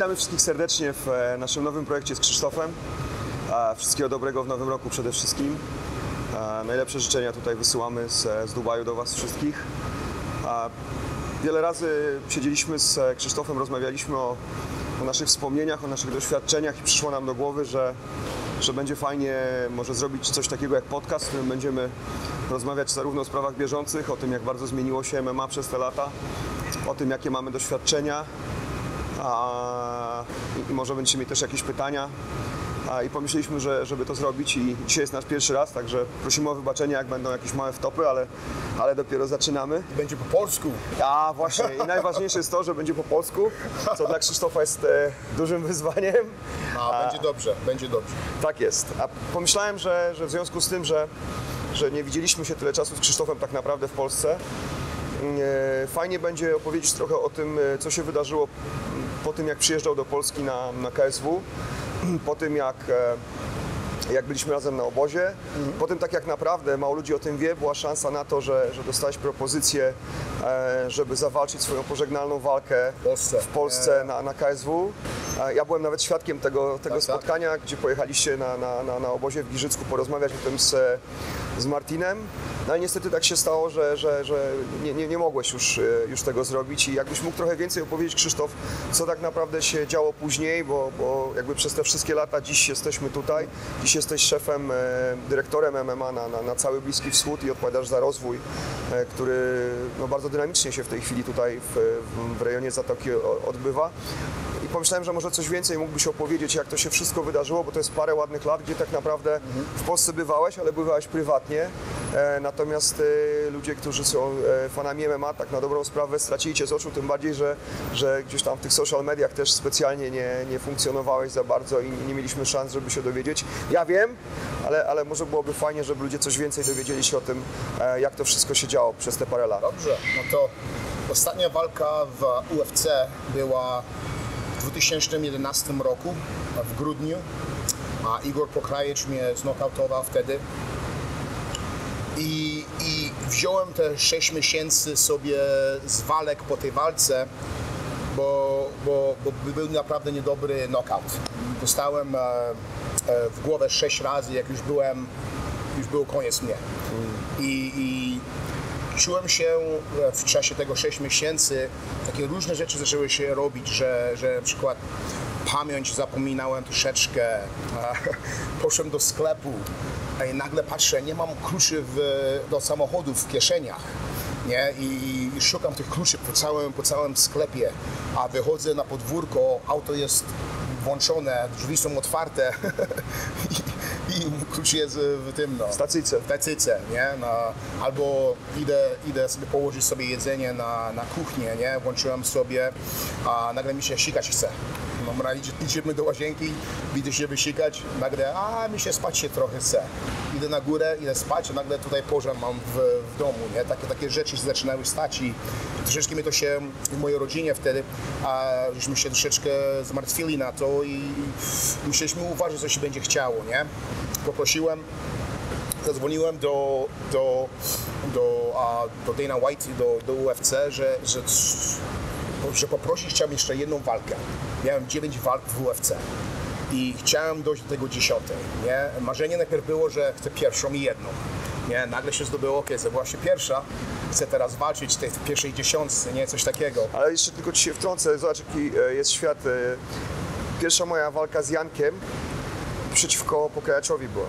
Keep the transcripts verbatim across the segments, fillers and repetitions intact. Witamy wszystkich serdecznie w naszym nowym projekcie z Krzysztofem. Wszystkiego dobrego w nowym roku przede wszystkim. Najlepsze życzenia tutaj wysyłamy z, z Dubaju do Was wszystkich. Wiele razy siedzieliśmy z Krzysztofem, rozmawialiśmy o, o naszych wspomnieniach, o naszych doświadczeniach i przyszło nam do głowy, że, że będzie fajnie może zrobić coś takiego jak podcast, w którym będziemy rozmawiać zarówno o sprawach bieżących, o tym, jak bardzo zmieniło się M M A przez te lata, o tym, jakie mamy doświadczenia, a, i może będziecie mieli też jakieś pytania. A, I pomyśleliśmy, że, żeby to zrobić, i dzisiaj jest nasz pierwszy raz, także prosimy o wybaczenie, jak będą jakieś małe wtopy, ale, ale dopiero zaczynamy. I będzie po polsku. A właśnie, i najważniejsze jest to, że będzie po polsku, co dla Krzysztofa jest e, dużym wyzwaniem. A, a będzie dobrze, będzie dobrze. Tak jest. A pomyślałem, że, że w związku z tym, że, że nie widzieliśmy się tyle czasu z Krzysztofem tak naprawdę w Polsce, e, fajnie będzie opowiedzieć trochę o tym, co się wydarzyło po tym, jak przyjeżdżał do Polski na, na K S W. Po tym, jak, jak byliśmy razem na obozie, mhm. po tym, tak jak naprawdę mało ludzi o tym wie, była szansa na to, że, że dostałeś propozycję, żeby zawalczyć swoją pożegnalną walkę w Polsce, w Polsce na, na K S W. Ja byłem nawet świadkiem tego, tego tak, spotkania, tak. gdzie pojechaliście na, na, na, na obozie w Giżycku porozmawiać o tym z, z Martinem. No i niestety tak się stało, że, że, że nie, nie, nie mogłeś już, już tego zrobić. I jakbyś mógł trochę więcej opowiedzieć, Krzysztof, co tak naprawdę się działo później, bo, bo jakby przez te wszystkie lata dziś jesteśmy tutaj. Dziś jesteś szefem, dyrektorem M M A na, na, na cały Bliski Wschód i odpowiadasz za rozwój, który no, bardzo dynamicznie się w tej chwili tutaj w, w rejonie Zatoki odbywa. I pomyślałem, że może coś więcej mógłbyś opowiedzieć, jak to się wszystko wydarzyło, bo to jest parę ładnych lat, gdzie tak naprawdę mhm. w Polsce bywałeś, ale bywałeś prywatnie. E, natomiast e, ludzie, którzy są e, fanami M M A, tak na dobrą sprawę stracili Cię z oczu, tym bardziej, że, że gdzieś tam w tych social mediach też specjalnie nie, nie funkcjonowałeś za bardzo i nie mieliśmy szans, żeby się dowiedzieć. Ja wiem, ale, ale może byłoby fajnie, żeby ludzie coś więcej dowiedzieli się o tym, e, jak to wszystko się działo przez te parę lat. Dobrze, no to ostatnia walka w U F C była w dwa tysiące jedenastym roku, w grudniu, a Igor Pokrajac mnie znokautował wtedy i, i wziąłem te sześć miesięcy sobie z walek po tej walce, bo, bo, bo był naprawdę niedobry knockout. Dostałem w głowę sześć razy, jak już byłem, już był koniec mnie. I, i Czułem się w czasie tego sześciu miesięcy, takie różne rzeczy zaczęły się robić, że, że na przykład pamięć zapominałem troszeczkę, poszedłem do sklepu i nagle patrzę, nie mam kluczy w, do samochodu w kieszeniach, nie? I, i szukam tych kluczy po całym, po całym sklepie, a wychodzę na podwórko, auto jest włączone, drzwi są otwarte i klucz jest w tym, no. W stacyjce. W stacyjce, nie? No, albo idę, idę sobie położyć sobie jedzenie na, na kuchnię, nie? Włączyłem sobie, a nagle mi się sikać chce. No, idziemy do łazienki, widzę się wysikać, nagle, a mi się spać się trochę chce. Idę na górę, idę spać, a nagle tutaj pożar mam w, w domu, nie? Takie, takie rzeczy się zaczynały stać i troszeczkę mi to się, w mojej rodzinie wtedy, a żeśmy się troszeczkę zmartwili na to i musieliśmy uważać, co się będzie chciało, nie? Poprosiłem, zadzwoniłem do, do, do, a, do Dana White, do, do U F C, że, że, że poprosić chciałem jeszcze jedną walkę. Miałem dziewięć walk w U F C i chciałem dojść do tego dziesiątej. Nie? Marzenie najpierw było, że chcę pierwszą i jedną. Nie? Nagle się zdobyło, okej, okay, była się pierwsza, chcę teraz walczyć w tej pierwszej dziesiątce, nie? Coś takiego. Ale jeszcze tylko Ci się wtrącę, zobacz jaki jest świat. Pierwsza moja walka z Jankiem przeciwko Pokrajaczowi była.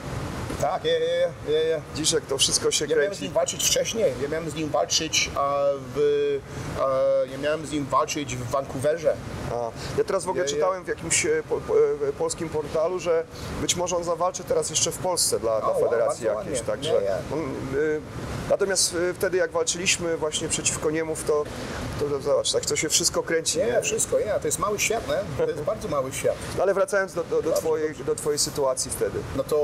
Tak, je, je, je, je. Dziszek, to wszystko się ja kręci. Ja miałem z nim walczyć wcześniej, ja miałem z nim walczyć w, ja miałem z nim walczyć w Vancouverze. A, ja teraz w ogóle je, je. czytałem w jakimś po, po, polskim portalu, że być może on zawalczy teraz jeszcze w Polsce dla, o, dla federacji wow, jakiejś. Także. Nie, nie. On, y, natomiast wtedy jak walczyliśmy właśnie przeciwko niemów, to, to, to zobacz, tak to się wszystko kręci. Nie, nie? wszystko, nie. To jest mały świat, nie? To jest bardzo mały świat. No, ale wracając do, do, do, twojej, do twojej sytuacji wtedy. No to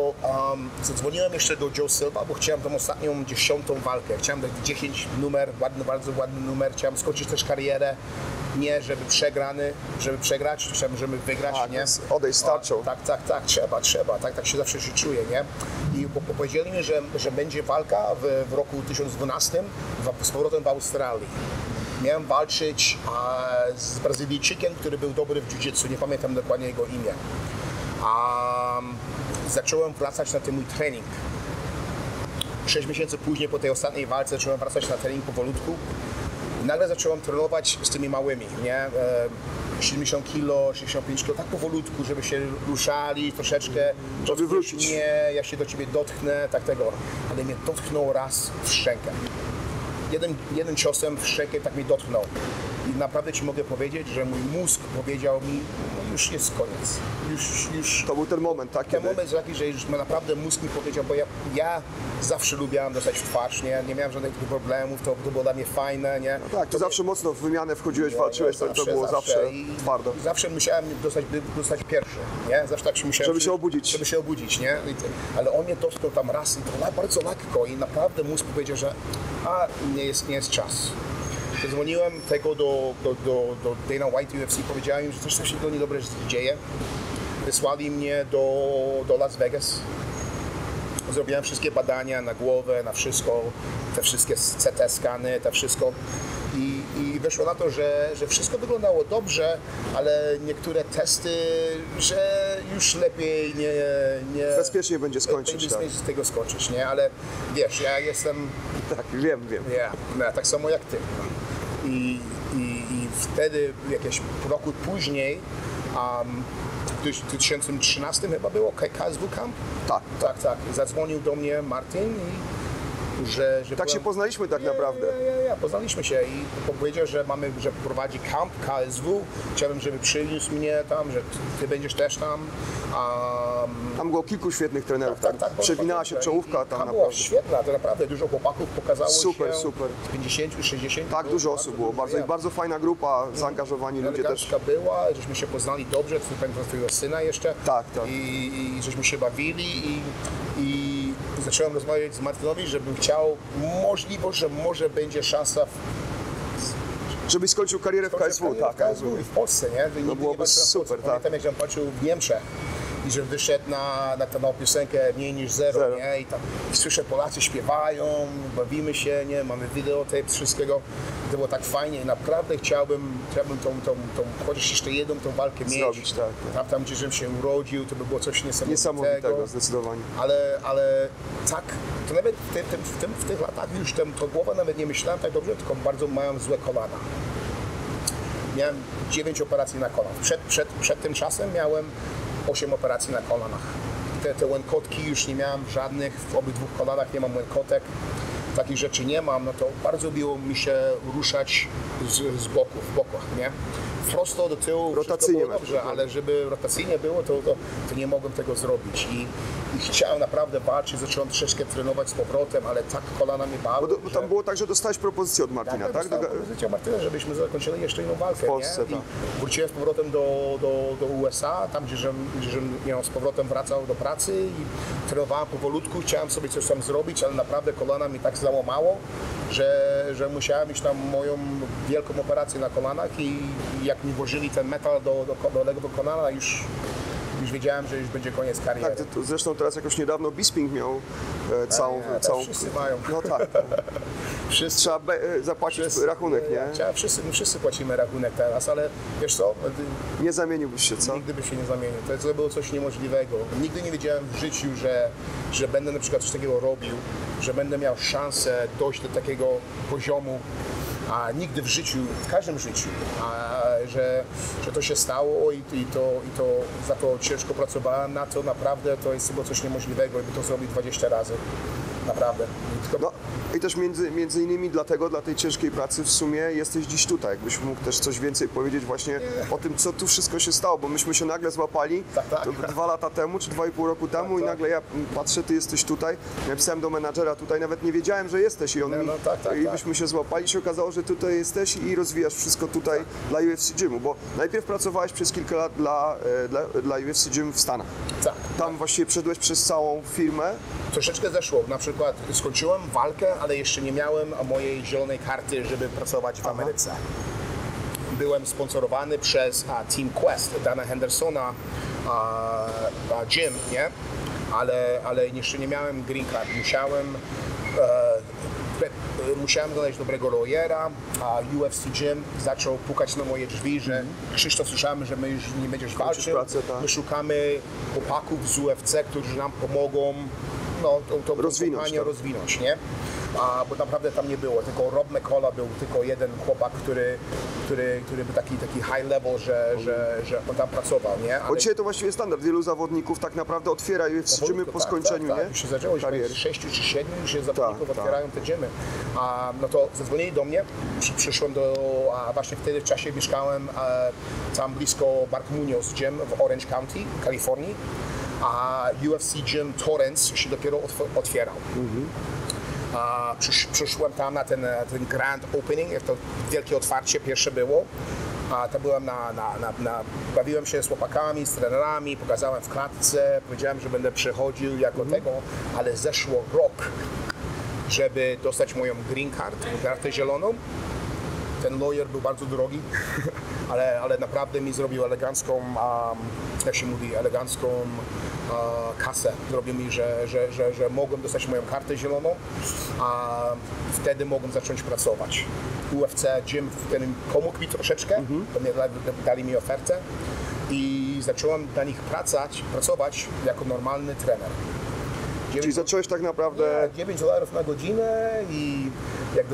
um, zadzwoniłem jeszcze do Joe Silva, bo chciałem tą ostatnią dziesiątą walkę. Chciałem dać dziesięć numer, ładny, bardzo ładny numer. Chciałem skończyć też karierę. Nie, żeby przegrany, żeby przegrać, chciałem, żeby wygrać, A, nie? Odejść starczą. Tak, tak, tak, trzeba, trzeba, tak, tak się zawsze się czuję, nie? I powiedzieli mi, że, że będzie walka w, w roku dwa tysiące dwunastym z powrotem w Australii. miałem walczyć z Brazylijczykiem, który był dobry w jiu-jitsu, nie pamiętam dokładnie jego imię. A zacząłem wracać na ten mój trening. Sześć miesięcy później, po tej ostatniej walce, zacząłem wracać na trening powolutku. Nagle zacząłem trenować z tymi małymi, nie? siedemdziesiąt kilo, sześćdziesiąt pięć kilo, tak powolutku, żeby się ruszali troszeczkę. To wywrócić. Nie, ja się do ciebie dotknę, tak tego. Ale mnie dotknął raz w szczękę. Jeden, jeden ciosem w szczękę tak mnie dotknął. I naprawdę ci mogę powiedzieć, że mój mózg powiedział mi, no już jest koniec. Już, już... To był ten moment, tak? Ten moment taki, że już naprawdę mózg mi powiedział, bo ja, ja zawsze lubiałem dostać w twarz, nie? Nie miałem żadnych problemów, to, to było dla mnie fajne, nie? No tak, ty to zawsze nie... mocno w wymianę wchodziłeś, nie, walczyłeś, nie, zawsze, to było zawsze, zawsze i twardo. I zawsze musiałem dostać, dostać pierwszy, nie? Zawsze tak się musiałem... Żeby się obudzić. Żeby się obudzić, nie? Ale on mnie dotknął tam raz i to bardzo lekko i naprawdę mózg powiedział, że a, nie jest, nie jest czas. Zadzwoniłem tego do, do, do, do Dana White U F C, powiedziałem im, że coś, coś się do niedobre dzieje. Wysłali mnie do, do Las Vegas. Zrobiłem wszystkie badania na głowę, na wszystko, te wszystkie C T skany, to wszystko. I, i wyszło na to, że, że wszystko wyglądało dobrze, ale niektóre testy, że już lepiej nie... nie bezpiecznie będzie skończyć. Będzie tak. Z tego skończyć, nie? Ale wiesz, ja jestem... Tak, wiem, wiem. Yeah, no, tak samo jak ty. I, i, i wtedy, jakieś roku później, um, w dwa tysiące trzynastym chyba było K S W Camp? Tak. Tak, tak. Zadzwonił do mnie Martin i... Że, że tak byłem... się poznaliśmy tak ja, naprawdę. Ja, ja, ja, poznaliśmy się i powiedział, że mamy, że prowadzi kamp K S W. Chciałem, żeby przyniósł mnie tam, że ty będziesz też tam. Um... Tam było kilku świetnych trenerów. Tak, tak, tak, przewinęła się czołówka tam. Tam była świetna, to naprawdę dużo chłopaków pokazało super, się. Super, super. pięćdziesiąt, sześćdziesiąt. Tak, dużo osób było. Bardzo, ja. bardzo fajna grupa, zaangażowani ludzie też. była, żeśmy się poznali dobrze, pamiętam twojego syna jeszcze. Tak, tak. I, i żeśmy się bawili i, i... Zacząłem rozmawiać z Martinowi, żebym chciał, możliwość, że może będzie szansa, w... żebyś skończył karierę w K S W, tak, w K S W i w Polsce, nie? No byłoby nie super, tak. Pamiętam, jak on patrzył w Niemczech i że wyszedł na, na tę piosenkę mniej niż zero, zero. Nie? I tam i słyszę, Polacy śpiewają, bawimy się, nie? Mamy wideo tego wszystkiego, to było tak fajnie i naprawdę chciałbym, chciałbym tą, tą, tą, chociaż jeszcze jedną tą walkę Zrobić, mieć, tak, tak. Tam, tam gdzie żebym się urodził, to by było coś niesamowitego, niesamowitego zdecydowanie. Ale, ale tak, to nawet w, te, te, w, tym, w tych latach już tam, to głowa nawet nie myślałem tak dobrze, tylko bardzo miałem złe kolana. Miałem dziewięć operacji na kolanach. Przed, przed, przed tym czasem miałem osiem operacji na kolanach. Te, te łękotki już nie miałem żadnych, w obydwu kolanach nie mam łękotek. Takich rzeczy nie mam, no to bardzo miło mi się ruszać z, z boku, w bokach, nie? Prosto do tyłu rotacyjnie było dobrze, ale żeby rotacyjnie było, to, to, to nie mogłem tego zrobić. I, i chciałem naprawdę walczyć, zacząłem troszeczkę trenować z powrotem, ale tak kolana mi bały. Bo, do, bo tam że... było tak, że dostałeś propozycję od Martina, tak? tak? Dostałem propozycję od Martina, żebyśmy zakończyli jeszcze jedną walkę, w Polsce, nie? I tak. Wróciłem z powrotem do, do, do U S A, tam gdzie, żem, gdzie żem, ja z powrotem wracał do pracy i trenowałem powolutku, chciałem sobie coś tam zrobić, ale naprawdę kolana mi tak załamało, że, że musiałem mieć tam moją wielką operację na kolanach i jak mi włożyli ten metal do, do, do, do kolana, już, już wiedziałem, że już będzie koniec kariery. Tak, to zresztą teraz jakoś niedawno Bisping miał e, całą... A, całą... Wszyscy mają. No tak. Wszyscy. Trzeba be, zapłacić wszyscy, rachunek, nie? Ja, wszyscy, my wszyscy płacimy rachunek teraz, ale wiesz co? Nie zamieniłbyś się, co? Nigdy by się nie zamienił. To było coś niemożliwego. Nigdy nie wiedziałem w życiu, że, że będę na przykład coś takiego robił, że będę miał szansę dojść do takiego poziomu, a nigdy w życiu, w każdym życiu, a, że, że to się stało i, i, to, i to za to ciężko pracowałem, na to naprawdę to jest chyba coś niemożliwego, jakby to zrobił dwadzieścia razy. Naprawdę. Tylko... No, i też między, między innymi dlatego, dla tej ciężkiej pracy w sumie jesteś dziś tutaj. Jakbyś mógł też coś więcej powiedzieć właśnie nie. o tym, co tu wszystko się stało, bo myśmy się nagle złapali tak, tak. To dwa lata temu, czy dwa i pół roku temu tak, i tak. nagle ja patrzę, ty jesteś tutaj. Napisałem do menadżera tutaj, nawet nie wiedziałem, że jesteś i on nie, no, tak, tak, i byśmy tak. się złapali i się okazało, że tutaj jesteś i rozwijasz wszystko tutaj tak. dla U F C Gymu, bo najpierw pracowałeś przez kilka lat dla, dla, dla U F C Gym w Stanach. Tak. Tam tak. właściwie przeszedłeś przez całą firmę. Troszeczkę zeszło, na przykład skończyłem walkę, ale jeszcze nie miałem mojej zielonej karty, żeby pracować w Ameryce. Aha. Byłem sponsorowany przez a, Team Quest, Dana Hendersona, a, a Gym, nie? Ale, ale jeszcze nie miałem green card. Musiałem e, musiałem znaleźć dobrego lawyera, a U F C Gym zaczął pukać na moje drzwi, że Krzysztof, słyszałem, że my już nie będziesz walczył, pracę, tak. My szukamy chłopaków z U F C, którzy nam pomogą no, to, to rozwinąć, to. rozwinąć, nie? A, bo naprawdę tam nie było, tylko Rob McCola był tylko jeden chłopak, który, który, który był taki, taki high level, że, że, że on tam pracował, nie? Ale... Bo dzisiaj to właściwie standard, wielu zawodników tak naprawdę otwiera U F C dżimy po tak, skończeniu, tak, tak. nie? Już się zaczęło, z sześciu czy siedmiu już zawodników tak, otwierają tak. te dżimy. A, no to zadzwonili do mnie, przyszłem do, a właśnie wtedy w czasie mieszkałem a, tam blisko Mark Munoz Gym w Orange County, Kalifornii, a U F C Gym Torrance się dopiero otwierał. Mhm. A przysz, przyszłem tam na ten, ten grand opening, jak to wielkie otwarcie pierwsze było. A to byłem na, na, na, na, bawiłem się z chłopakami, z trenerami, pokazałem w klatce, powiedziałem, że będę przechodził jako mm. tego, ale zeszło rok, żeby dostać moją green card, kartę zieloną. Ten lawyer był bardzo drogi, ale, ale naprawdę mi zrobił elegancką, um, jak się mówi, elegancką uh, kasę. Zrobił mi, że, że, że, że mogłem dostać moją kartę zieloną, a wtedy mogłem zacząć pracować. U F C Gym pomógł mi troszeczkę, mm-hmm. bo mnie dali, dali mi ofertę i zacząłem dla nich pracować, pracować jako normalny trener. Czyli zacząłeś tak naprawdę... dziewięć dolarów na godzinę i jak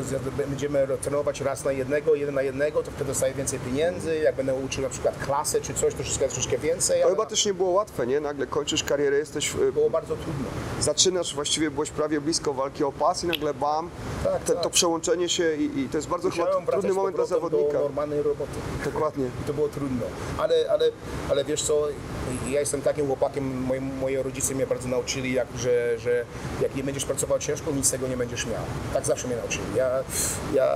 będziemy trenować raz na jednego, jeden na jednego, to wtedy dostaję więcej pieniędzy, jak będę uczył na przykład klasę czy coś, to wszystko troszkę więcej. Ale chyba na... też nie było łatwe, nie? Nagle kończysz karierę, jesteś... Było bardzo trudno. Zaczynasz, właściwie byłeś prawie blisko walki o pas i nagle bam, tak, te, tak. to przełączenie się i, i to jest bardzo chyba trudny moment dla zawodnika. Do normalnej roboty. Dokładnie. I to było trudno, ale, ale, ale wiesz co, ja jestem takim chłopakiem, moi, moi rodzice mnie bardzo nauczyli, jak, że że jak nie będziesz pracował ciężko, nic z tego nie będziesz miał. Tak zawsze mnie nauczyli. Ja, ja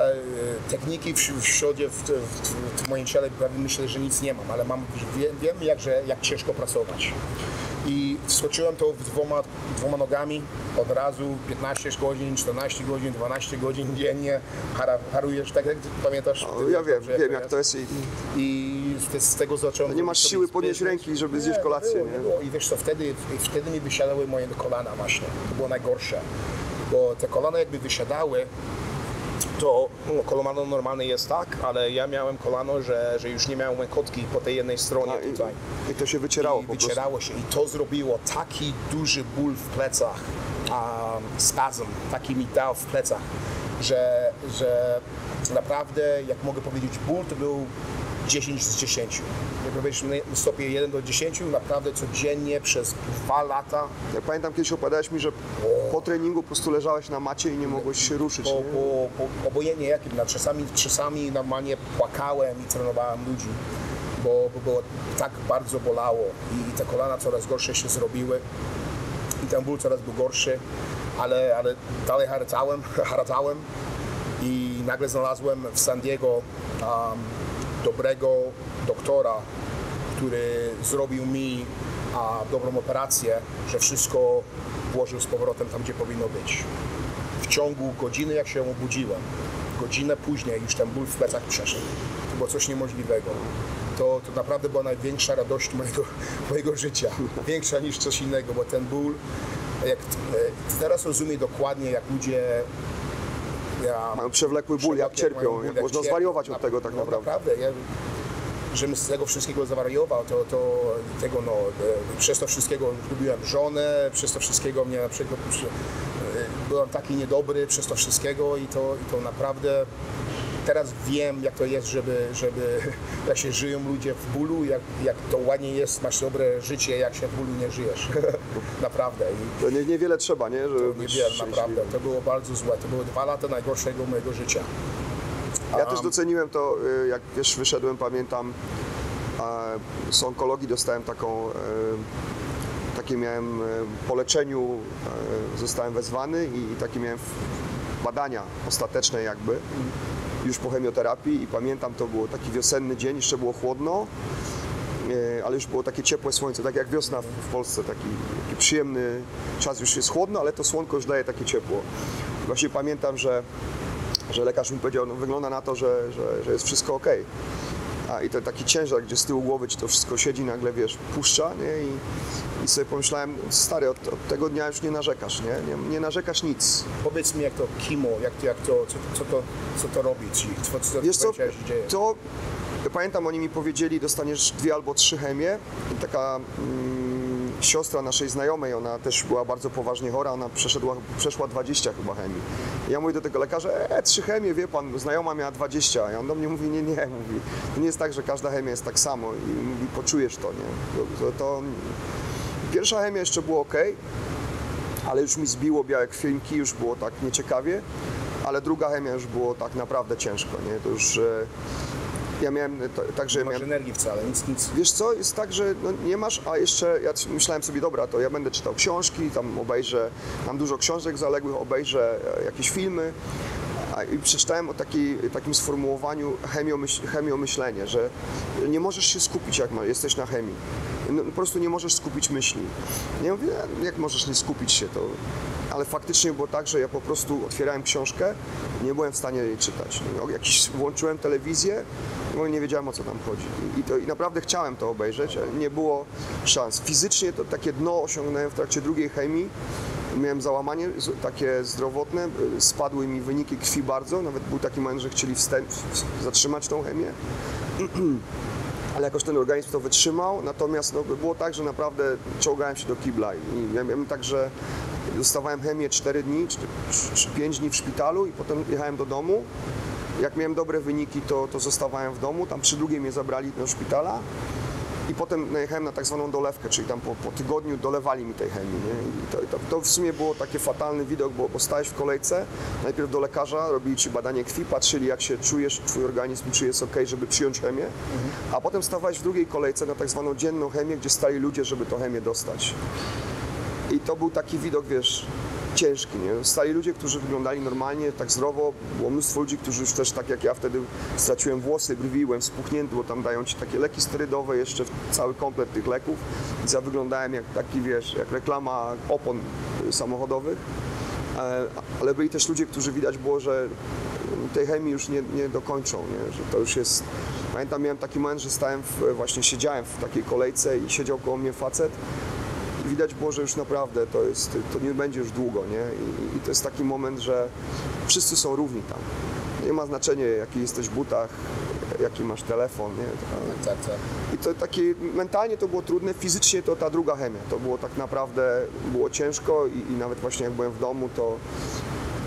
techniki w, w środzie, w, w, w moim ciele myślę, że nic nie mam, ale mam, wiem, wiem jak, że, jak ciężko pracować. I wskoczyłem to dwoma, dwoma nogami od razu, piętnaście godzin, czternaście godzin, dwanaście godzin dziennie. Harujesz, tak jak pamiętasz? No, ja wiem, wiem jak to jest. I, i z tego zacząłem... No nie masz siły podnieść ręki, żeby nie, zjeść kolację. Było, nie? Było. I wiesz co, wtedy, wtedy mi wysiadały moje kolana właśnie. To było najgorsze. Bo te kolana jakby wysiadały, to no, kolano normalne jest tak, ale ja miałem kolano, że, że już nie miałem łękotki po tej jednej stronie A, tutaj. I, I to się wycierało I po wycierało prostu. się i to zrobiło taki duży ból w plecach, um, spazm taki mi dał w plecach, że, że naprawdę, jak mogę powiedzieć, ból to był dziesięć z dziesięciu. Jak powiedzieć w stopie jeden do dziesięciu, naprawdę codziennie przez dwa lata. Ja pamiętam, kiedyś opowiadałeś mi, że o... po treningu po prostu leżałeś na macie i nie mogłeś się ruszyć. Po, nie? Po, po, obojętnie jakim, czasami, czasami normalnie płakałem i trenowałem ludzi, bo, bo było tak bardzo bolało i te kolana coraz gorsze się zrobiły i ten ból coraz był gorszy, ale, ale dalej haratałem, haratałem i nagle znalazłem w San Diego um, dobrego doktora, który zrobił mi a, dobrą operację, że wszystko włożył z powrotem tam, gdzie powinno być. W ciągu godziny, jak się obudziłem, godzinę później już ten ból w plecach przeszedł. To było coś niemożliwego. To, to naprawdę była największa radość mojego, mojego życia. Większa niż coś innego, bo ten ból... Jak, teraz rozumiem dokładnie, jak ludzie... Ja, mają przewlekły ból, jak cierpią, jak można cierpią, zwariować od na, tego tak no, naprawdę. naprawdę ja, żebym z tego wszystkiego zawariował, to, to tego no, przez to wszystkiego lubiłem żonę, przez to wszystkiego mnie na przykład, byłem taki niedobry przez to wszystkiego i to, i to naprawdę teraz wiem, jak to jest, żeby, żeby jak się żyją ludzie w bólu, jak, jak to ładnie jest, masz dobre życie, jak się w bólu nie żyjesz. Naprawdę. I to nie, niewiele trzeba, nie? Żeby to niewiele, naprawdę. To było bardzo złe. To były dwa lata najgorszego mojego życia. Ja um, też doceniłem to, jak wiesz, wyszedłem, pamiętam, z onkologii dostałem taką, takie miałem po leczeniu, zostałem wezwany i takie miałem badania ostateczne jakby. Już po chemioterapii i pamiętam, to był taki wiosenny dzień, jeszcze było chłodno, ale już było takie ciepłe słońce, tak jak wiosna w Polsce, taki, taki przyjemny czas, już jest chłodno, ale to słonko już daje takie ciepło. Właśnie pamiętam, że, że lekarz mi powiedział, no, wygląda na to, że, że, że jest wszystko okej. a, i to taki ciężar, gdzie z tyłu głowy ci to wszystko siedzi, nagle wiesz, puszcza, nie? I, i sobie pomyślałem, stary, od, od tego dnia już nie narzekasz, nie? Nie, nie narzekasz nic. Powiedz mi, jak to kimo, jak to, jak to, co, co to, co to robi ci, co, co wiesz co, dzieje? To, to pamiętam, oni mi powiedzieli, dostaniesz dwie albo trzy chemie, taka... Mm, siostra naszej znajomej, ona też była bardzo poważnie chora, ona przeszedła, przeszła dwadzieścia chyba chemii. Ja mówię do tego lekarza, e, trzy chemie, wie pan, znajoma miała dwadzieścia. I on do mnie mówi, nie, nie, mówi, to nie jest tak, że każda chemia jest tak samo i mówi, poczujesz to, nie. To, to... Pierwsza chemia jeszcze było ok, ale już mi zbiło białe krwinki, już było tak nieciekawie, ale druga chemia już było tak naprawdę ciężko, nie, to już... Ja miałem także. Nie masz miałem, energii wcale, nic, nic. Wiesz co, jest tak, że no nie masz, a jeszcze ja myślałem sobie, dobra, to ja będę czytał książki, tam obejrzę, mam dużo książek zaległych, obejrzę jakieś filmy a, i przeczytałem o taki, takim sformułowaniu chemiomyśl, chemiomyślenie, że nie możesz się skupić, jak jesteś na chemii. No, po prostu nie możesz skupić myśli. Nie mówię, jak możesz nie skupić się, to... Ale faktycznie było tak, że ja po prostu otwierałem książkę, nie byłem w stanie jej czytać. Jakiś, włączyłem telewizję, bo nie wiedziałem, o co tam chodzi. I, to, i naprawdę chciałem to obejrzeć, ale nie było szans. Fizycznie to takie dno osiągnąłem w trakcie drugiej chemii. Miałem załamanie takie zdrowotne, spadły mi wyniki krwi bardzo. Nawet był taki moment, że chcieli wstęp, zatrzymać tą chemię. Ale jakoś ten organizm to wytrzymał, natomiast no, było tak, że naprawdę ciągałem się do kibla i ja miałem tak, że dostawałem chemię cztery dni, czy pięć dni w szpitalu i potem jechałem do domu. Jak miałem dobre wyniki, to, to zostawałem w domu, tam przy drugiej mnie zabrali do szpitala i potem najechałem na tak zwaną dolewkę, czyli tam po, po tygodniu dolewali mi tej chemii. Nie? I to, to, to w sumie było taki fatalny widok, bo, bo stałeś w kolejce, najpierw do lekarza, robili ci badanie krwi, patrzyli jak się czujesz, twój organizm, czy jest ok, żeby przyjąć chemię, mhm. a potem stawałeś w drugiej kolejce na tak zwaną dzienną chemię, gdzie stali ludzie, żeby tą chemię dostać. I to był taki widok, wiesz, ciężki, nie? Stali ludzie, którzy wyglądali normalnie, tak zdrowo, było mnóstwo ludzi, którzy już też tak jak ja wtedy straciłem włosy, brwi, byłem spuchnięty, bo tam dają ci takie leki sterydowe, jeszcze cały komplet tych leków. I ja wyglądałem jak taki, wiesz, jak reklama opon samochodowych, ale byli też ludzie, którzy widać było, że tej chemii już nie, nie dokończą, nie? Że to już jest... Pamiętam, miałem taki moment, że stałem, w, właśnie siedziałem w takiej kolejce i siedział koło mnie facet. Widać było, że już naprawdę to jest, to nie będzie już długo, nie? I, i to jest taki moment, że wszyscy są równi tam. Nie ma znaczenia, jaki jesteś w butach, jaki masz telefon, nie? Tak, tak, tak. I to takie, mentalnie to było trudne, fizycznie to ta druga chemia. To było tak naprawdę, było ciężko i, i nawet właśnie jak byłem w domu, to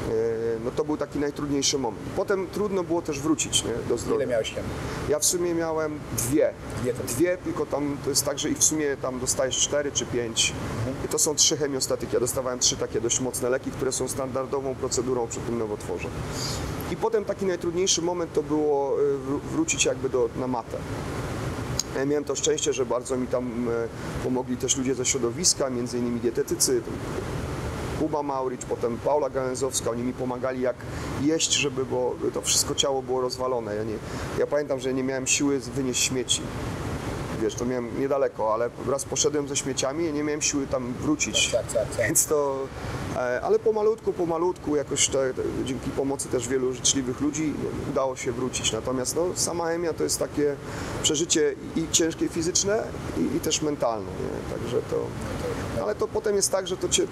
yy, no to był taki najtrudniejszy moment. Potem trudno było też wrócić, nie? Do zdrowia. Ile miałeś tam? Ja w sumie miałem dwie. Dwie, tak. dwie, tylko tam to jest tak, że i w sumie tam dostajesz cztery czy pięć. Mhm. I to są trzy chemiostatyki. Ja dostawałem trzy takie dość mocne leki, które są standardową procedurą przy tym nowotworze. I potem taki najtrudniejszy moment to było wrócić jakby do, na matę. Ja miałem to szczęście, że bardzo mi tam pomogli też ludzie ze środowiska, między innymi dietetycy. Kuba Mauric, potem Paula Gałęzowska, oni mi pomagali jak jeść, żeby bo to wszystko ciało było rozwalone. Ja, nie, ja pamiętam, że nie miałem siły wynieść śmieci. Wiesz, to miałem niedaleko, ale raz poszedłem ze śmieciami i nie miałem siły tam wrócić. Tak, tak, tak. Więc to... Ale pomalutku, pomalutku, jakoś te, te, dzięki pomocy też wielu życzliwych ludzi udało się wrócić. Natomiast no, sama chemia to jest takie przeżycie i ciężkie fizyczne, i, i też mentalne. Nie? Także to... Ale to potem jest tak, że to cię,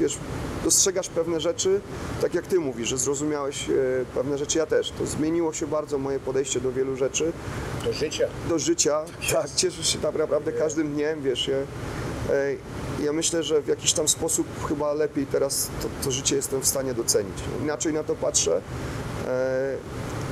wiesz, dostrzegasz pewne rzeczy, tak jak ty mówisz, że zrozumiałeś pewne rzeczy, ja też. To zmieniło się bardzo moje podejście do wielu rzeczy. Do życia. Do życia, tak, cieszysz się naprawdę każdym dniem, wiesz, ja, ja myślę, że w jakiś tam sposób chyba lepiej teraz to, to życie jestem w stanie docenić. Inaczej na to patrzę,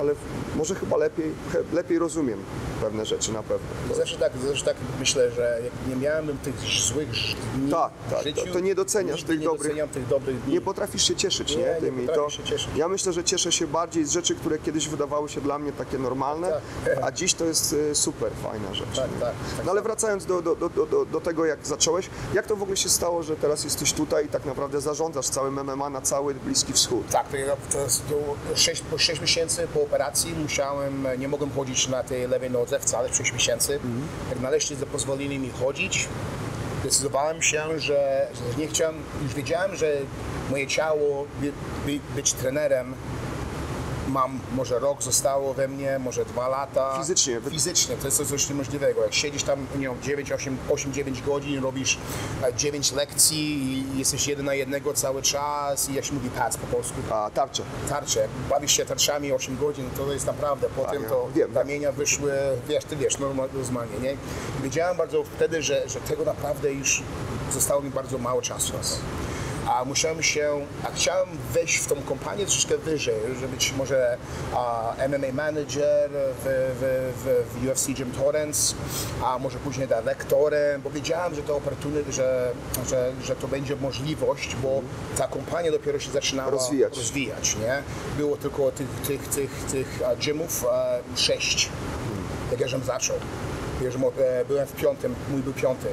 ale może chyba lepiej, lepiej rozumiem pewne rzeczy na pewno. To... Zawsze, tak, zawsze tak myślę, że jak nie miałem tych złych dni tak, tak, w życiu, to, to nie doceniasz tych, nie dobrych, doceniam tych dobrych dni. Nie potrafisz się cieszyć, nie? nie, tymi. nie potrafisz to, się cieszyć. Ja myślę, że cieszę się bardziej z rzeczy, które kiedyś wydawały się dla mnie takie normalne, tak. A dziś to jest super fajna rzecz. Tak, tak, tak, no ale wracając do, do, do, do, do tego, jak zacząłeś, jak to w ogóle się stało, że teraz jesteś tutaj i tak naprawdę zarządzasz całym M M A na cały Bliski Wschód? Tak, to ja teraz po sześć miesięcy po operacji musiałem, nie mogłem chodzić na tej lewej nodze wcale przez sześć miesięcy. Mm. Jak nareszcie pozwolili mi chodzić, zdecydowałem się, że nie chciałem, już wiedziałem, że moje ciało, by, by, być trenerem mam, może rok zostało we mnie, może dwa lata. Fizycznie. Fizycznie, to jest coś niemożliwego. Jak siedzisz tam, nie wiem, dziewięć, osiem, dziewięć godzin, robisz dziewięć lekcji i jesteś jeden na jednego cały czas i jak się mówi pads po polsku. A, tarcze. Tarcze. Jak bawisz się tarczami osiem godzin, to jest naprawdę, potem ja to wiem, ramienia tak. wyszły, wiesz, ty wiesz, normalnie, nie? Wiedziałem bardzo wtedy, że, że tego naprawdę już zostało mi bardzo mało czasu. A musiałem się, a chciałem wejść w tą kompanię troszeczkę wyżej, żeby być może a, M M A manager w, w, w U F C Gym Torrance, a może później dyrektorem, bo wiedziałem, że to opportunity, że, że, że to będzie możliwość, bo ta kompania dopiero się zaczynała rozwijać. rozwijać nie? Było tylko tych, tych, tych, tych gymów a, sześć, jak ja zaczął. Byłem w piątym, mój był piąty.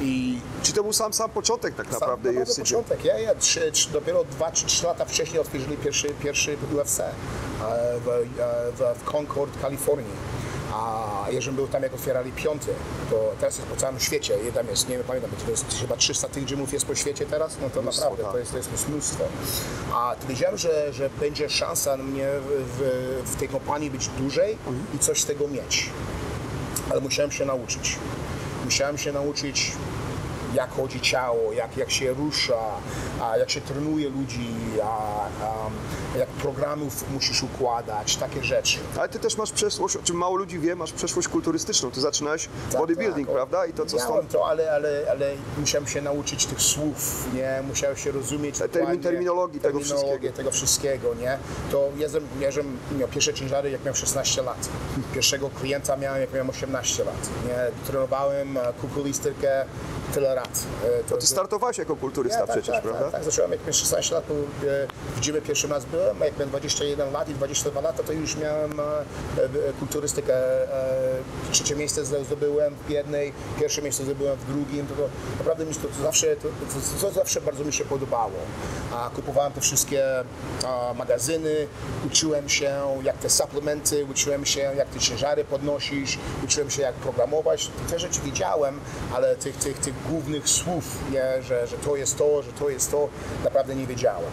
I... Czy to był sam sam początek tak sam, naprawdę U F C? Sam początek, ja, ja trzy, trzy, dopiero dwa czy trzy lata wcześniej otworzyli pierwszy, pierwszy U F C w, w, w Concord, Kalifornii. A jeżeli był tam, jak otwierali piąty, to teraz jest po całym świecie, i tam jest, nie wiem, pamiętam, to jest chyba trzysta tych gymów jest po świecie teraz, no to mnóstwo, naprawdę, tak. to, jest, to jest mnóstwo. A wiedziałem, że, że będzie szansa na mnie w, w tej kompanii być dłużej mhm. i coś z tego mieć. Ale musiałem się nauczyć. Musiałem się nauczyć, jak chodzi ciało, jak, jak się rusza, a jak się trenuje ludzi, a, a, jak programów musisz układać, takie rzeczy. Ale ty też masz przeszłość, o czym mało ludzi wie, masz przeszłość kulturystyczną. Ty zaczynałeś tak, bodybuilding, tak, prawda? I to co stąd... to, ale, ale, ale musiałem się nauczyć tych słów, nie? Musiałem się rozumieć termin, terminologii tego wszystkiego. tego wszystkiego, nie? To ja mierzyłem pierwsze ciężary, jak miałem szesnaście lat. Pierwszego klienta miałem, jak miałem osiemnaście lat. Nie? Trenowałem kulturystykę tyle lat. To, to ty startowałeś jako kulturysta ja, tak, przecież, tak, prawda? Tak, tak, zacząłem jak miałem szesnaście lat, w gymie pierwszy raz byłem, a jak miałem dwadzieścia jeden lat i dwadzieścia dwa lata, to już miałem kulturystykę. Trzecie miejsce zdobyłem w jednej, pierwsze miejsce zdobyłem w drugim. To, to naprawdę mi to, to zawsze, to, to, to zawsze bardzo mi się podobało. A kupowałem te wszystkie a, magazyny, uczyłem się jak te suplementy, uczyłem się jak te ciężary podnosisz, uczyłem się jak programować. Te rzeczy widziałem, ale tych, tych, tych głównych słów, nie? Że, że to jest to, że to jest to, naprawdę nie wiedziałem.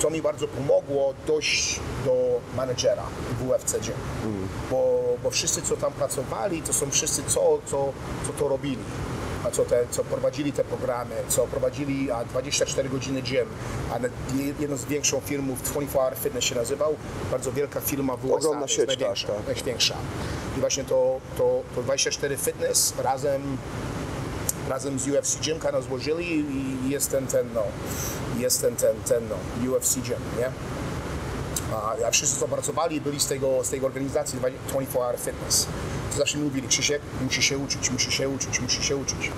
To mi bardzo pomogło dojść do menedżera w U F C Gym, mm. bo, bo wszyscy, co tam pracowali, to są wszyscy, co, co, co to robili. A co, te, co prowadzili te programy, co prowadzili a dwadzieścia cztery godziny gym, a jedną z większą firmą twenty-four hour Fitness się nazywał, bardzo wielka firma w U S A, ogromna sieć, największa, tak, tak. największa. I właśnie to, to, to dwadzieścia cztery Fitness razem razem z U F C Gym kanał złożyli i jest ten, ten, no, jest ten, ten, ten, no, U F C Gym, nie? A, a wszyscy, co pracowali, byli z, tego, z tej organizacji twenty-four hour Fitness. To zawsze mi mówili, Krzysiek, musisz się uczyć, musisz się uczyć, musisz się uczyć.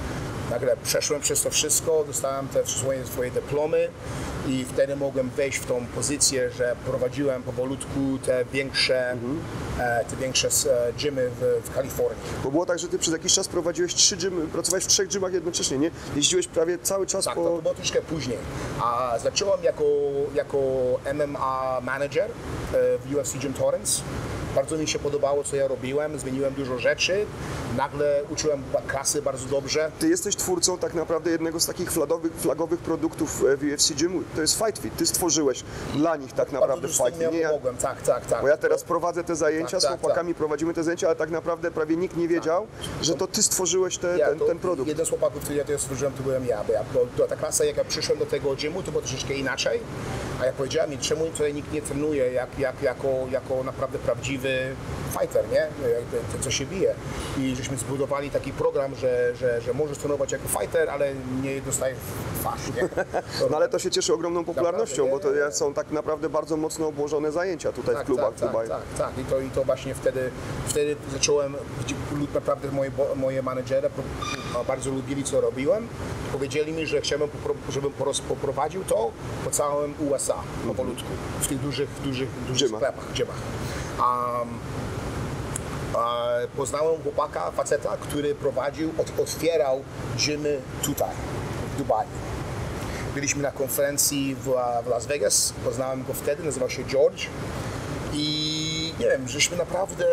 Nagle przeszłem przez to wszystko, dostałem te swoje, swoje dyplomy i wtedy mogłem wejść w tą pozycję, że prowadziłem powolutku te większe, mhm. e, te większe gymy w, w Kalifornii. Bo było tak, że ty przez jakiś czas prowadziłeś trzy gymy, pracowałeś w trzech gymach jednocześnie, nie? Jeździłeś prawie cały czas tak, po... Tak, to, to było troszkę później. A zacząłem jako, jako M M A manager w U F C Gym Torrance. Bardzo mi się podobało, co ja robiłem, zmieniłem dużo rzeczy, nagle uczyłem kasy bardzo dobrze. Ty jesteś twórcą tak naprawdę jednego z takich flagowych, flagowych produktów w U F C Gym, to jest Fight Fit. Ty stworzyłeś dla nich tak naprawdę Fight Fit. Ja mogłem, tak, tak, tak. Bo ja teraz prowadzę te zajęcia, tak, tak, z chłopakami tak. prowadzimy te zajęcia, ale tak naprawdę prawie nikt nie wiedział, tak. że to ty stworzyłeś te, ja, ten, ten produkt. Jeden z chłopaków, który ja to stworzyłem, to byłem ja, bo, ja, bo ta klasa, jak ja przyszłem do tego gymu, to było troszeczkę inaczej, a ja powiedziałem mi, czemu tutaj nikt nie trenuje jak, jak, jako, jako naprawdę prawdziwy fighter, nie? Ten, co się bije. I żeśmy zbudowali taki program, że, że, że możesz trenować jako fighter, ale nie dostajesz fasz, nie? To... No ale to się cieszy ogromną popularnością, naprawdę, bo to nie, nie. są tak naprawdę bardzo mocno obłożone zajęcia tutaj tak, w klubach. Tak, tak, tak, tak. I to, i to właśnie wtedy, wtedy zacząłem, naprawdę moje, moje menedżery bardzo lubili, co robiłem. Powiedzieli mi, że chciałbym, żebym poprowadził to po całym U S A, powolutku, w tych dużych, dużych, dużych sklepach, gymach. Um, uh, poznałem chłopaka, faceta, który prowadził, od, otwierał gymy tutaj, w Dubaju. Byliśmy na konferencji w, w Las Vegas, poznałem go wtedy, nazywał się George i nie wiem, żeśmy naprawdę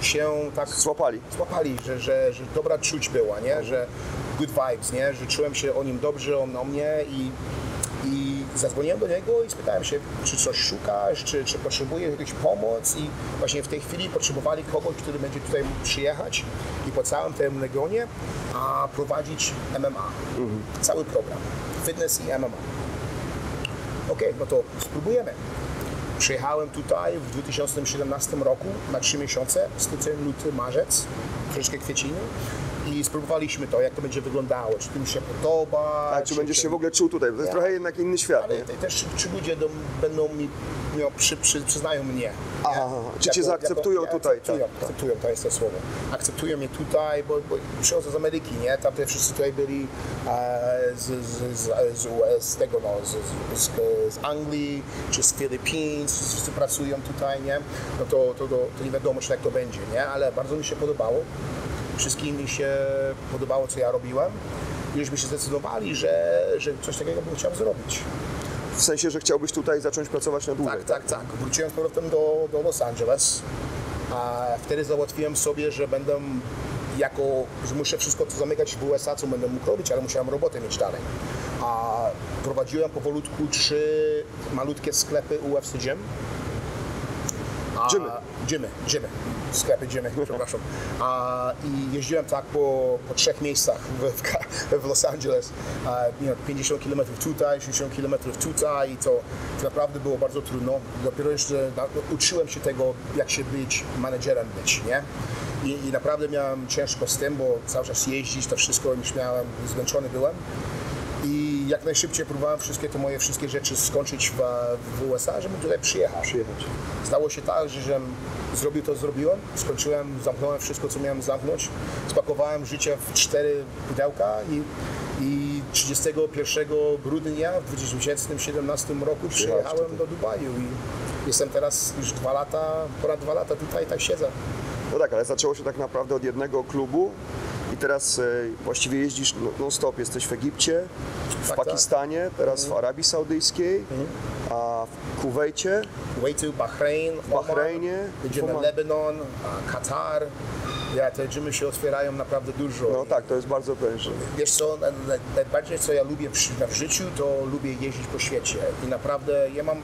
się tak złapali, złapali że, że, że dobra czuć była, nie? Że good vibes, nie? Że czułem się o nim dobrze, on o mnie i, i zadzwoniłem do niego i spytałem się, czy coś szukasz, czy, czy potrzebujesz jakiejś pomocy i właśnie w tej chwili potrzebowali kogoś, który będzie tutaj mógł przyjechać i po całym tym regionie a prowadzić M M A, mhm. cały program, fitness i M M A. Okej, okay, no to spróbujemy. Przyjechałem tutaj w dwa tysiące siedemnastym roku na trzy miesiące, styczeń, luty, marzec, troszkę kwieciny. I spróbowaliśmy to, jak to będzie wyglądało, czy to mi się podoba. A czy, czy będziesz czy... się w ogóle czuł tutaj, to jest ja. trochę jednak inny świat. Ale te, też czy ludzie do, będą mi, no, przy, przy, przyznają mnie. Aha, ja, czy cię zaakceptują jako, tutaj. Akceptują, tak. akceptują, to jest to słowo. Akceptują mnie tutaj, bo, bo przychodzę z Ameryki, nie? Tam te wszyscy tutaj byli e, z, z, z, z U S, z tego, no, z, z, z Anglii, czy z Filipin, wszyscy pracują tutaj, nie? No to, to, to, to nie wiadomo, czy jak to będzie, nie? Ale bardzo mi się podobało. Wszystkim mi się podobało, co ja robiłem i żeśmy się zdecydowali, że, że coś takiego bym chciał zrobić. W sensie, że chciałbyś tutaj zacząć pracować na dłużej? Tak, tak, tak. Wróciłem z powrotem do, do Los Angeles, a wtedy załatwiłem sobie, że będę jako, że muszę wszystko to zamykać w U S A, co będę mógł robić, ale musiałem robotę mieć dalej. A prowadziłem powolutku trzy malutkie sklepy U F C Gym. Gymy. Gymy, gymy, sklepy gymy, przepraszam. A, I jeździłem tak po, po trzech miejscach w, w Los Angeles. A, pięćdziesiąt kilometrów tutaj, sześćdziesiąt kilometrów tutaj i to, to naprawdę było bardzo trudno. Dopiero jeszcze uczyłem się tego, jak się być menedżerem być, nie? I, I naprawdę miałem ciężko z tym, bo cały czas jeździć, to wszystko już miałem, zmęczony byłem. I jak najszybciej próbowałem wszystkie te moje wszystkie rzeczy skończyć w, w U S A, żebym tutaj przyjechał. Przyjechać. Stało się tak, że, że zrobił to, zrobiłem, skończyłem, zamknąłem wszystko, co miałem zamknąć, spakowałem życie w cztery pudełka i, i trzydziestego pierwszego grudnia w dwa tysiące siedemnastym roku przyjechałem do Dubaju i jestem teraz już dwa lata, ponad dwa lata tutaj i tak siedzę. No tak, ale zaczęło się tak naprawdę od jednego klubu. I teraz właściwie jeździsz non-stop, jesteś w Egipcie, w tak, Pakistanie, tak. teraz mhm. w Arabii Saudyjskiej, mhm. a w Kuwejcie, Kuwejcie, Bahrein, w Bahrajnie, jedziemy Lebanon, Katar. Ja, te dżymy się otwierają naprawdę dużo. No tak, to jest bardzo prężne. Wiesz co, najbardziej co ja lubię w życiu, to lubię jeździć po świecie i naprawdę ja mam...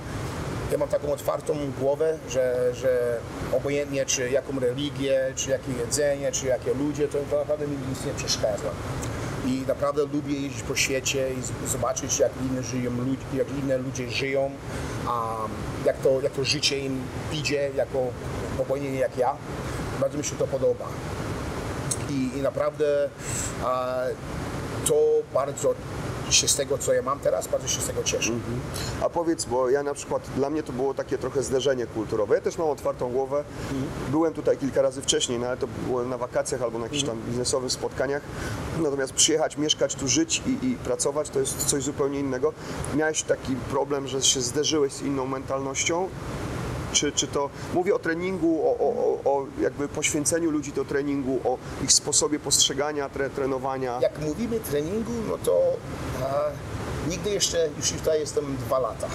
Ja mam taką otwartą głowę, że, że obojętnie czy jaką religię, czy jakie jedzenie, czy jakie ludzie, to naprawdę mi nic nie przeszkadza. I naprawdę lubię jeździć po świecie i zobaczyć, jak inne, żyją, jak inne ludzie żyją, jak to, jak to życie im idzie, jako, obojętnie jak ja. Bardzo mi się to podoba. I, i naprawdę a, to bardzo... się z tego, co ja mam teraz, bardzo się z tego cieszę. Mm-hmm. A powiedz, bo ja na przykład, dla mnie to było takie trochę zderzenie kulturowe. Ja też mam otwartą głowę. Mm-hmm. Byłem tutaj kilka razy wcześniej, no ale to byłem na wakacjach albo na jakichś mm-hmm. tam biznesowych spotkaniach. Natomiast przyjechać, mieszkać tu, żyć i, i pracować, to jest coś zupełnie innego. Miałeś taki problem, że się zderzyłeś z inną mentalnością? Czy, czy to, mówię o treningu, o, o, o jakby poświęceniu ludzi do treningu, o ich sposobie postrzegania, tre, trenowania. Jak mówimy treningu, no to e, nigdy jeszcze, już tutaj jestem dwa lata,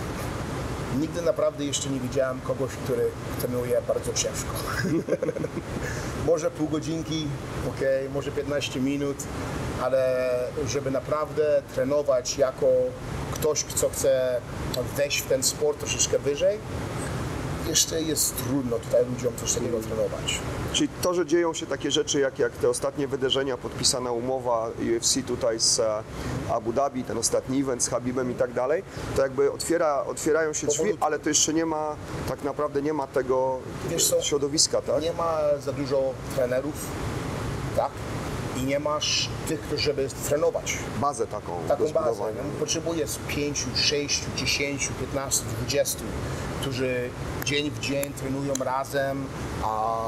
nigdy naprawdę jeszcze nie widziałem kogoś, który trenuje bardzo ciężko. Może pół godzinki, okay, może piętnaście minut, ale żeby naprawdę trenować jako ktoś, kto chce wejść w ten sport troszeczkę wyżej, jeszcze jest trudno tutaj ludziom coś takiego trenować. Czyli to, że dzieją się takie rzeczy, jak, jak te ostatnie wydarzenia, podpisana umowa U F C tutaj z Abu Dhabi, ten ostatni event z Habibem i tak dalej, to jakby otwiera, otwierają się drzwi, ale to jeszcze nie ma, tak naprawdę nie ma tego Wiesz środowiska, tak? Nie ma za dużo trenerów, tak? I nie masz tych, żeby trenować. Bazę taką. Taką bazę. Potrzebujesz pięć, sześć, dziesięć, piętnaście, dwadzieścia, którzy dzień w dzień trenują razem, a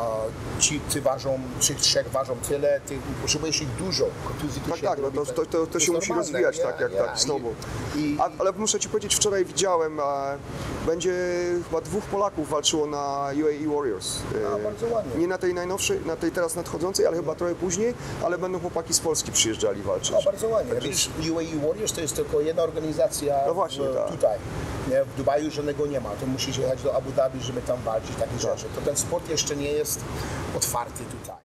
ci ty ważą, tych trzech ważą tyle, ty, potrzebujesz ich dużo. Tak, tak, no to, to, to, to się musi rozwijać, yeah, tak jak yeah. tak znowu. I, i, a, ale muszę ci powiedzieć, wczoraj widziałem, a, będzie chyba dwóch Polaków walczyło na U A E Warriors. A, e, bardzo ładnie. Nie na tej najnowszej, na tej teraz nadchodzącej, ale chyba no. trochę później, ale będą chłopaki z Polski przyjeżdżali walczyć. A, bardzo ładnie. Tak, wiesz, U A E Warriors to jest tylko jedna organizacja no właśnie, w, tak. tutaj. Nie? W Dubaju żadnego nie ma, to musisz jechać do Abu Dhabi, żeby tam walczyć, takie rzeczy. To ten sport jeszcze nie jest otwarty tutaj.